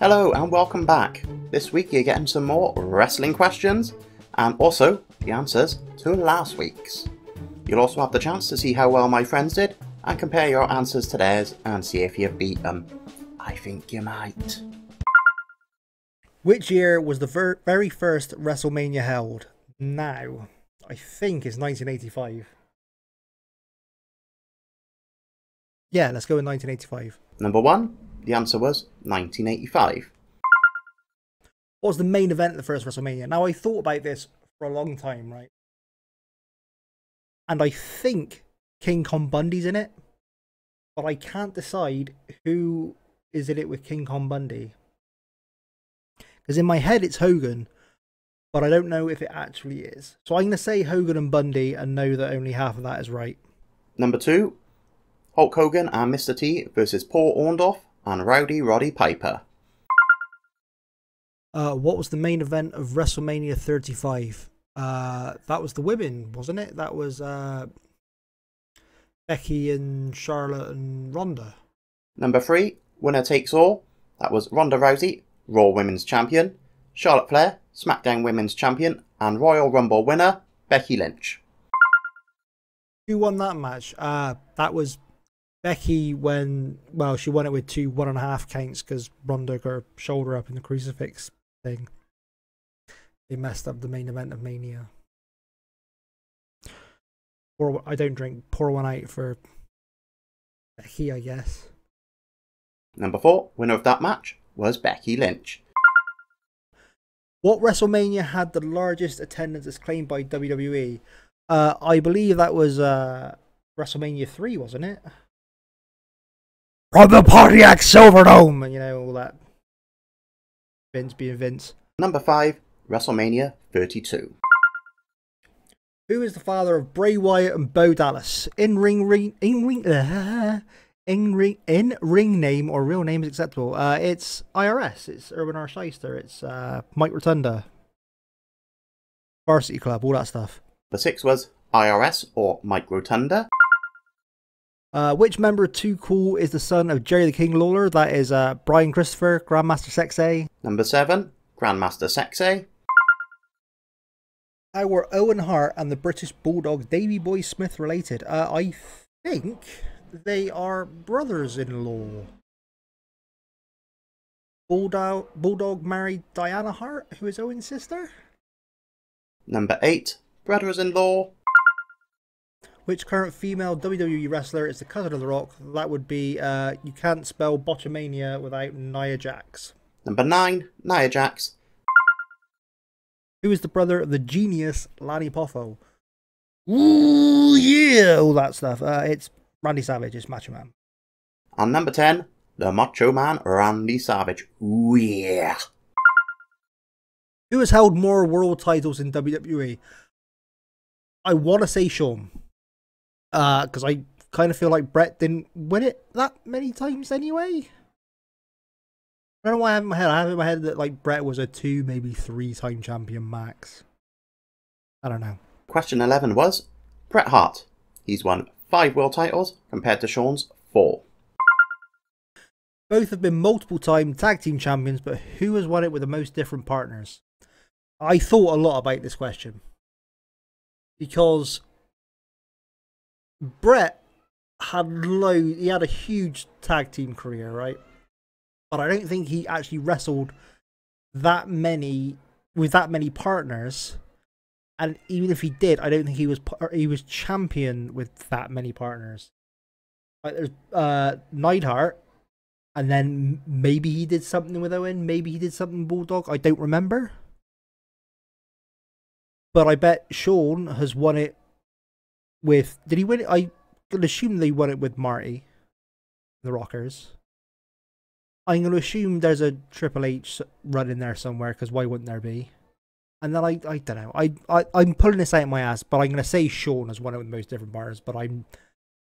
Hello and welcome back. This week you're getting some more wrestling questions and also the answers to last week's. You'll also have the chance to see how well my friends did and compare your answers to theirs and see if you've beat them. I think you might. Which year was the very first WrestleMania held? Now, I think it's 1985. Yeah, let's go with 1985. Number one, the answer was 1985. What was the main event of the first WrestleMania? Now, I thought about this for a long time, right? And I think King Kong Bundy's in it, but I can't decide who is in it with King Kong Bundy. Because in my head it's Hogan, but I don't know if it actually is. So I'm going to say Hogan and Bundy and know that only half of that is right. Number two, Hulk Hogan and Mr. T versus Paul Orndorff and Rowdy Roddy Piper. What was the main event of WrestleMania 35? That was the women, wasn't it? That was Becky and Charlotte and Ronda. Number three, winner takes all. That was Ronda Rousey, Raw Women's Champion, Charlotte Flair, SmackDown Women's Champion, and Royal Rumble winner, Becky Lynch. Who won that match? That was Becky when, well, she won it with 2 1.5 counts because Ronda got her shoulder up in the crucifix thing. They messed up the main event of Mania. Or I don't drink. Pour one out for Becky, I guess. Number four, winner of that match was Becky Lynch. What WrestleMania had the largest attendance as claimed by WWE? I believe that was WrestleMania 3, wasn't it? From the Pontiac Silverdome! And you know, all that. Vince being Vince. Number five, WrestleMania 32. Who is the father of Bray Wyatt and Bo Dallas? In ring name or real name is acceptable. It's IRS. It's Irwin R. Shyster. It's Mike Rotunda. Varsity Club. All that stuff. The six was IRS or Mike Rotunda. Which member of Too Cool is the son of Jerry the King Lawler? That is Brian Christopher, Grandmaster Sexay. Number seven, Grandmaster Sexay. How were Owen Hart and the British Bulldog Davy Boy Smith related? I think they are brothers-in-law. Bulldog married Diana Hart, who is Owen's sister. Number eight, brothers-in-law. Which current female WWE wrestler is the cousin of The Rock? That would be, you can't spell Botchamania without Nia Jax. Number nine, Nia Jax. Who is the brother of the genius Lanny Poffo? Ooh, yeah, all that stuff. It's Randy Savage, it's Macho Man. And number 10, the Macho Man Randy Savage. Ooh, yeah. Who has held more world titles in WWE? I want to say Shawn. Because I kind of feel like Bret didn't win it that many times anyway. I don't know why I have in my head. I have in my head that like Bret was a 2, maybe 3-time champion max. I don't know. Question 11 was Bret Hart. He's won 5 world titles compared to Shawn's 4. Both have been multiple-time tag team champions, but who has won it with the most different partners? I thought a lot about this question because Bret had he had a huge tag team career, right? But I don't think he actually wrestled that many with that many partners, and even if he did, I don't think he was champion with that many partners. Like there's Neidhart, and then maybe he did something with Owen, maybe he did something with Bulldog. I don't remember, but I bet Shawn has won it with. Did he win it? I can assume they won it with Marty, the Rockers. I'm going to assume there's a Triple H run in there somewhere, because why wouldn't there be? And then I don't know. I'm pulling this out of my ass, but I'm going to say Shawn as one of the most different partners. But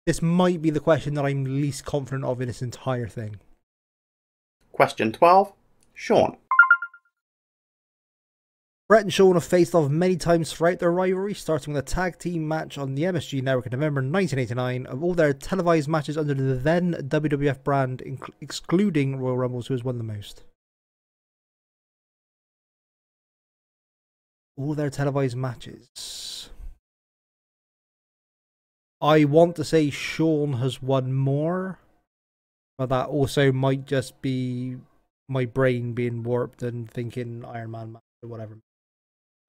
this might be the question that I'm least confident of in this entire thing. Question 12, Shawn. Bret and Shawn have faced off many times throughout their rivalry, starting with a tag team match on the MSG Network in November 1989. Of all their televised matches under the then WWF brand, excluding Royal Rumbles, who has won the most? all their televised matches. I want to say Shawn has won more, but that also might just be my brain being warped and thinking Iron Man match or whatever. Is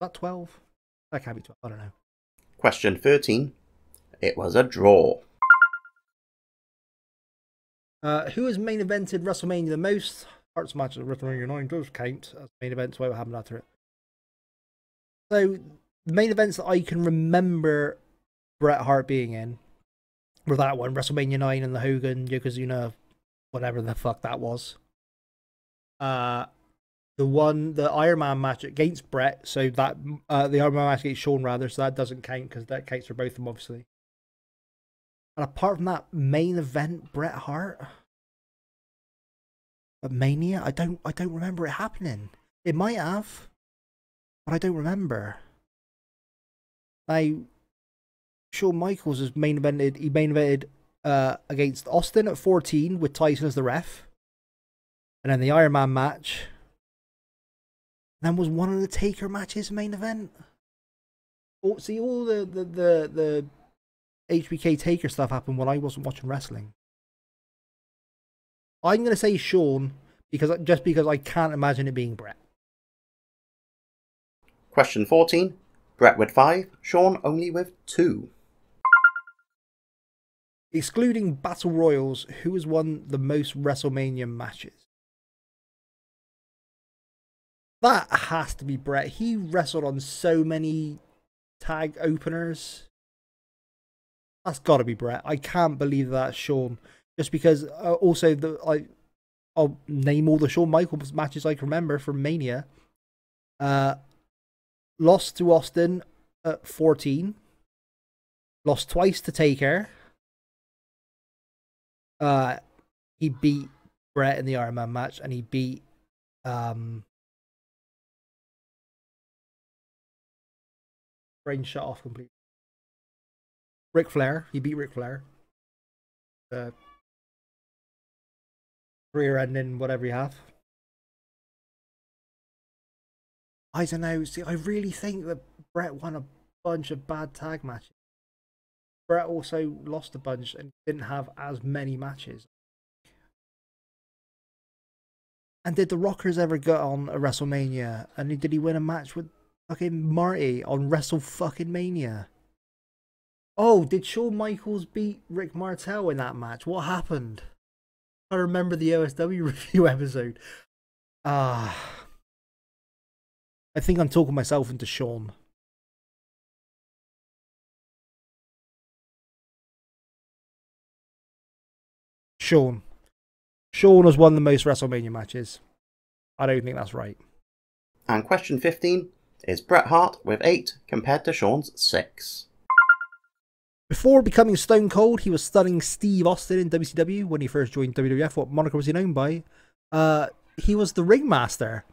that 12? That can't be 12, I don't know. Question 13. It was a draw. Who has main evented WrestleMania the most? Hearts match at WrestleMania 9 does count as main events. What happened after it? So, the main events that I can remember Bret Hart being in were that one, WrestleMania 9 and the Hogan, Yokozuna, whatever the fuck that was. The Iron Man match against Bret, so that, the Iron Man match against Shawn rather, so that doesn't count because that counts for both of them, obviously. And apart from that main event, Bret Hart at Mania, I don't remember it happening. It might have, but I don't remember. Now, Shawn Michaels has main evented. He main evented against Austin at 14 with Tyson as the ref, and then the Iron Man match. And then was one of the Taker matches main event. Oh, see, all the HBK Taker stuff happened when I wasn't watching wrestling. I'm going to say Shawn just because I can't imagine it being Bret. Question 14. Bret with 5, Shawn only with 2. Excluding Battle Royals, who has won the most WrestleMania matches? That has to be Bret. He wrestled on so many tag openers. That's got to be Bret. I can't believe that's Shawn. Just because, also, I'll name all the Shawn Michaels matches I can remember from Mania. Lost to Austin at 14. Lost twice to Taker. He beat Bret in the Iron Man match, and he beat... brain shut off completely. Ric Flair. He beat Ric Flair. Career ending, whatever you have. I don't know. See, I really think that Bret won a bunch of bad tag matches. Bret also lost a bunch and didn't have as many matches. And did the Rockers ever get on a WrestleMania? And did he win a match with fucking Marty on Wrestle-fucking-Mania? Oh, did Shawn Michaels beat Rick Martel in that match? What happened? I remember the OSW review episode. I think I'm talking myself into Shawn. Shawn. Shawn has won the most WrestleMania matches. I don't think that's right. And question 15 is Bret Hart with 8 compared to Shawn's 6. Before becoming Stone Cold, he was stunning Steve Austin in WCW when he first joined WWF. What moniker was he known by? He was the Ringmaster,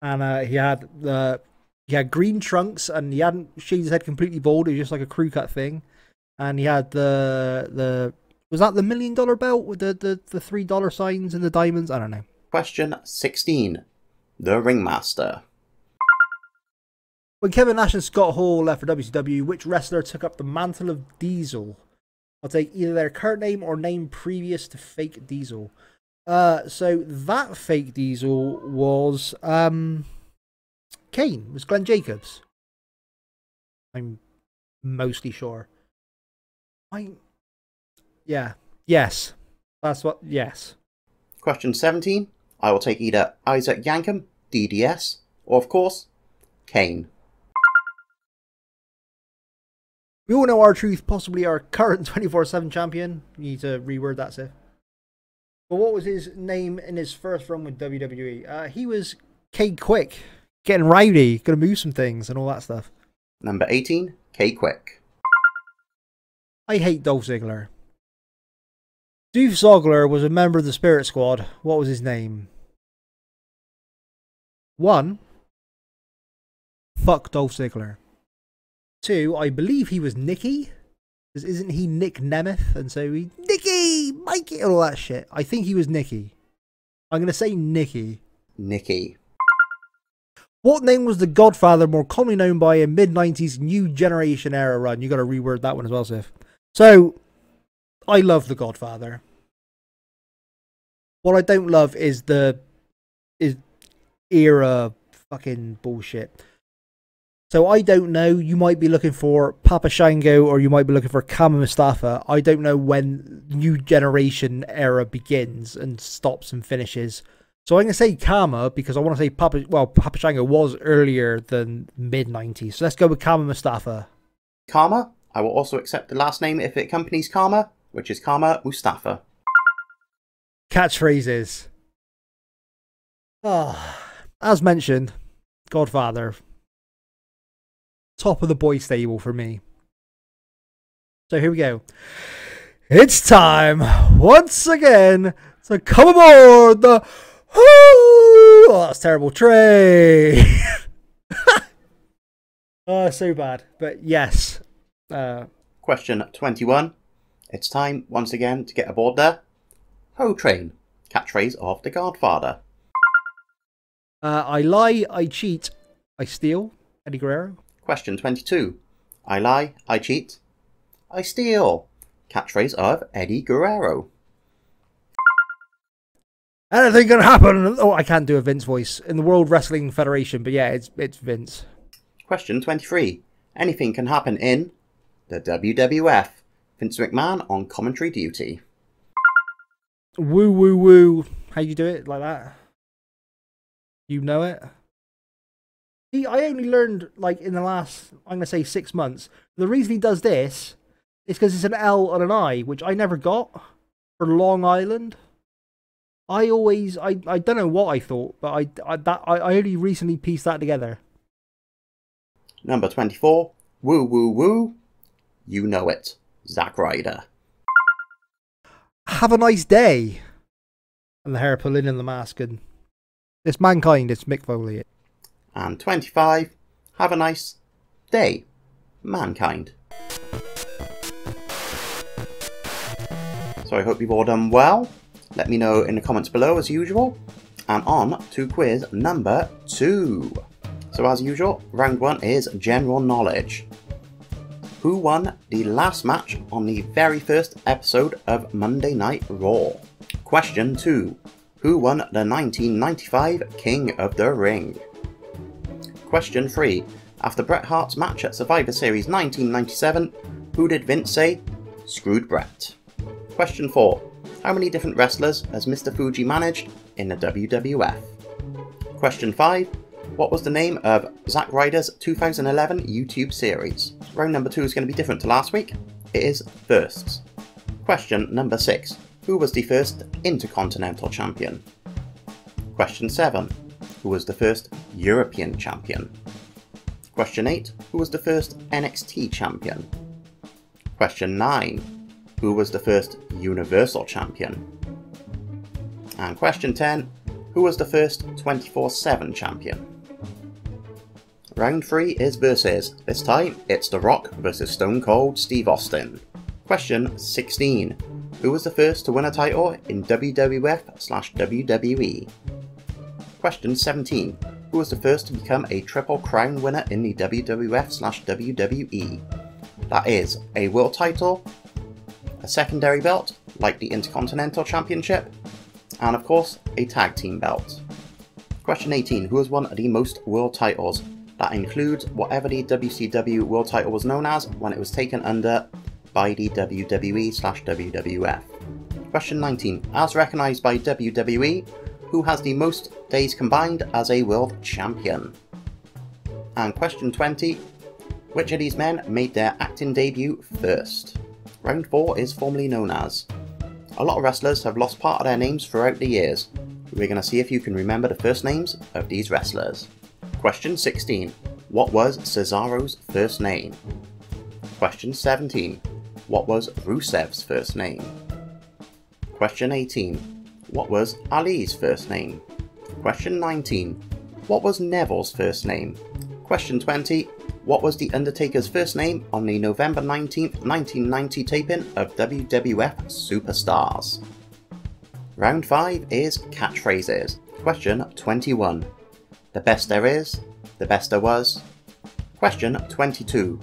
and he had green trunks, and he hadn't shaved his head completely bald. It was just like a crew cut thing, and he had the was that the $1 million belt with the $3 signs and the diamonds? I don't know. Question 16: The Ringmaster. When Kevin Nash and Scott Hall left for WCW, which wrestler took up the mantle of Diesel? I'll take either their current name or name previous to fake Diesel. So that fake Diesel was Kane. It was Glenn Jacobs. I'm mostly sure. Yeah. Yes. That's what... Yes. Question 17. I will take either Isaac Yankem, DDS, or of course, Kane. We all know R-Truth, possibly our current 24/7 champion. You need to reword that, Sif. But what was his name in his first run with WWE? He was K Quick, getting rowdy, gonna move some things and all that stuff. Number 18, K Quick. I hate Dolph Ziggler. Dolph Ziggler was a member of the Spirit Squad. What was his name? 1. Fuck Dolph Ziggler. 2, I believe he was Nicky. Because isn't he Nick Nemeth? And so he... Nicky! Mikey! And all that shit. I think he was Nicky. I'm going to say Nicky. Nicky. What name was The Godfather more commonly known by in mid-90s New Generation era run? You got to reword that one as well, Sif. So, I love The Godfather. What I don't love is the era fucking bullshit. So I don't know. You might be looking for Papa Shango, or you might be looking for Kama Mustafa. I don't know when New Generation era begins and stops and finishes. So I'm going to say Kama because I want to say Papa. Well, Papa Shango was earlier than mid 90s. So let's go with Kama Mustafa. Kama. I will also accept the last name if it accompanies Kama, which is Kama Mustafa. Catchphrases. As mentioned, Godfather. Top of the boy stable for me. So here we go. It's time once again. So come aboard the... Oh, that's terrible. Train. Oh, so bad. But yes. Question 21. It's time, once again, to get aboard the... Ho Train. Catchphrase of The Godfather. I lie, I cheat, I steal. Eddie Guerrero. Question 22. I lie, I cheat, I steal. Catchphrase of Eddie Guerrero. Anything can happen. Oh, I can't do a Vince voice in the World Wrestling Federation, but yeah, it's Vince. Question 23. Anything can happen in the WWF. Vince McMahon on commentary duty. Woo woo woo. How you do it like that? You know it. He, I only learned like in the last, I'm gonna say 6 months. The reason he does this is because it's an L and an I, which I never got for Long Island. I always, I don't know what I thought, but I only recently pieced that together. Number 24, woo woo woo, you know it, Zack Ryder. Have a nice day. And the hair pulling in the mask, and it's Mankind, it's Mick Foley. And 25, have a nice day, Mankind. So I hope you've all done well. Let me know in the comments below as usual, and on to quiz number 2. So as usual, round 1 is general knowledge. Who won the last match on the very first episode of Monday Night Raw? Question 2. Who won the 1995 King of the Ring? Question 3. After Bret Hart's match at Survivor Series 1997, who did Vince say, "Screwed Bret"? Question 4. How many different wrestlers has Mr. Fuji managed in the WWF? Question 5. What was the name of Zack Ryder's 2011 YouTube series? Round number 2 is going to be different to last week. It is firsts. Question number 6. Who was the first Intercontinental Champion? Question 7. Who was the first European Champion? Question 8. Who was the first NXT Champion? Question 9. Who was the first Universal Champion? And question 10, who was the first 24/7 Champion? Round 3 is versus. This time, it's The Rock versus Stone Cold Steve Austin. Question 16, who was the first to win a title in WWF/WWE? Question 17, who was the first to become a Triple Crown winner in the WWF/WWE? That is, a world title, a secondary belt, like the Intercontinental Championship, and of course, a tag team belt. Question 18, who has won the most world titles? That includes whatever the WCW world title was known as when it was taken under by the WWE/WWF. Question 19, as recognised by WWE, who has the most days combined as a world champion? And question 20, which of these men made their acting debut first? Round 4 is formerly known as. A lot of wrestlers have lost part of their names throughout the years. We're going to see if you can remember the first names of these wrestlers. Question 16. What was Cesaro's first name? Question 17. What was Rusev's first name? Question 18. What was Ali's first name? Question 19. What was Neville's first name? Question 20. What was The Undertaker's first name on the November 19th, 1990 taping of WWF Superstars? Round 5 is catchphrases. Question 21. The best there is, the best there was. Question 22.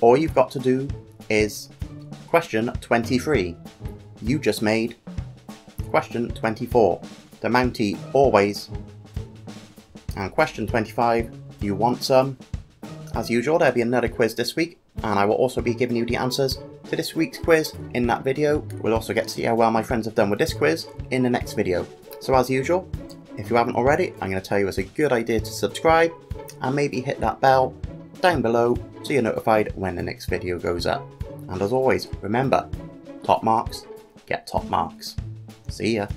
All you've got to do is. Question 23. You just made. Question 24. The Mountie always. And question 25. You want some? As usual, there'll be another quiz this week, and I will also be giving you the answers to this week's quiz in that video. We'll also get to see how well my friends have done with this quiz in the next video. So as usual, if you haven't already, I'm going to tell you it's a good idea to subscribe and maybe hit that bell down below so you're notified when the next video goes up. And as always, remember, top marks get top marks. See ya.